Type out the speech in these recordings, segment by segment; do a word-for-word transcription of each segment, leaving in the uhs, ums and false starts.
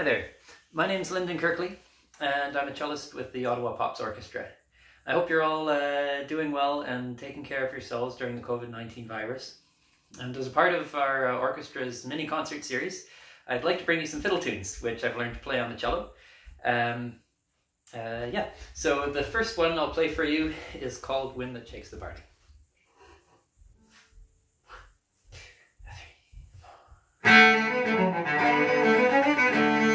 Hi there, my name's Lyndon Kirkley and I'm a cellist with the Ottawa Pops Orchestra. I hope you're all uh, doing well and taking care of yourselves during the COVID nineteen virus. And as a part of our uh, orchestra's mini concert series, I'd like to bring you some fiddle tunes, which I've learned to play on the cello. Um, uh, yeah, so the first one I'll play for you is called Wind That Shakes the Barley. This next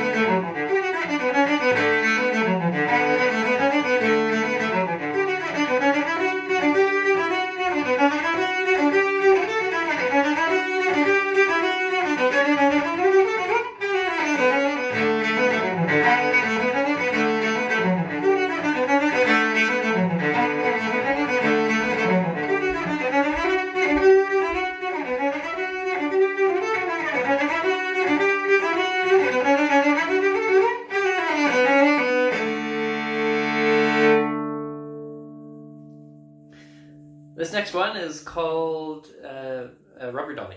one is called uh, a Rubber Dolly.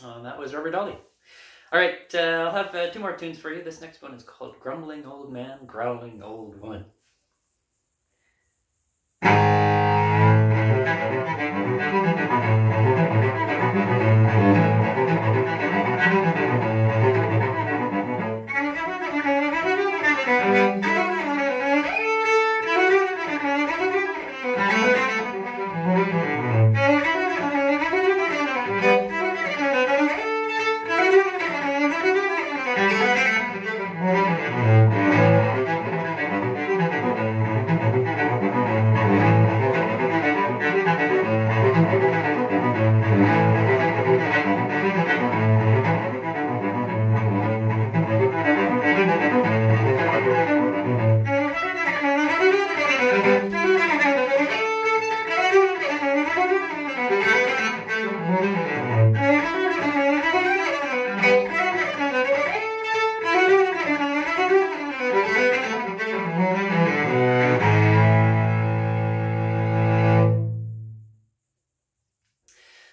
Um, that was Rubber Dolly. All right, uh, I'll have uh, two more tunes for you. This next one is called Grumbling Old Man, Growling Old Woman.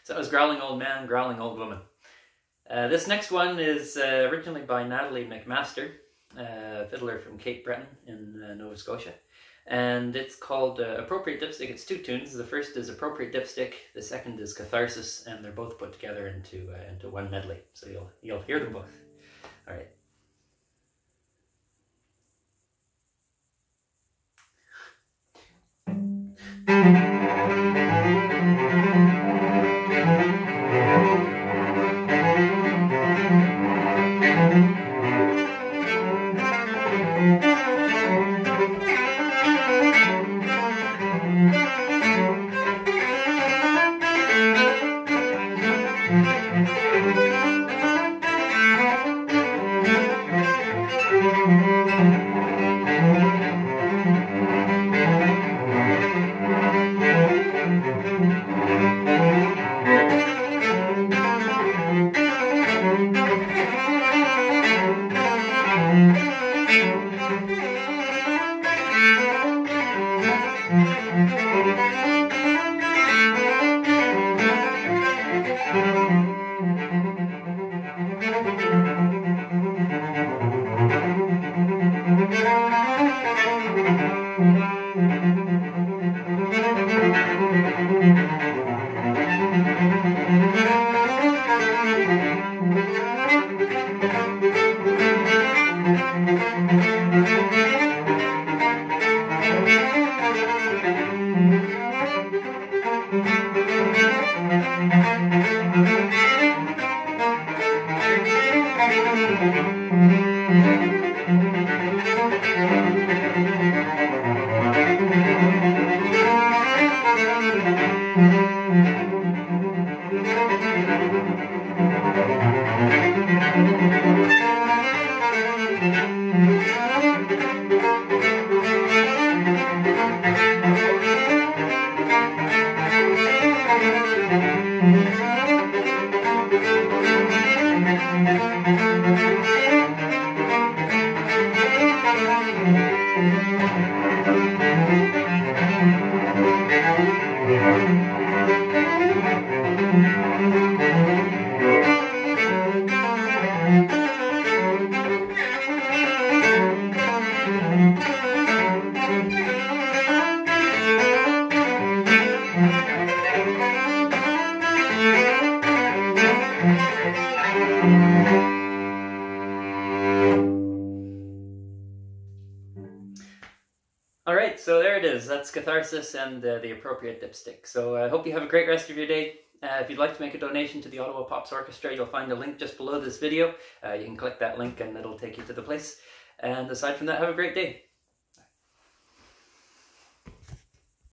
So that was Growling Old Man, Growling Old Woman. Uh, this next one is uh, originally by Natalie McMaster, a uh, fiddler from Cape Breton in uh, Nova Scotia. And it's called uh, Appropriate Dipstick. It's two tunes. The first is Appropriate Dipstick, the second is Catharsis, and they're both put together into uh, into one medley. So you'll, you'll hear them both. All right. Thank you. catharsis and uh, the appropriate dipstick. So I uh, hope you have a great rest of your day. Uh, if you'd like to make a donation to the Ottawa Pops Orchestra, you'll find a link just below this video. Uh, you can click that link and it'll take you to the place. And aside from that, have a great day.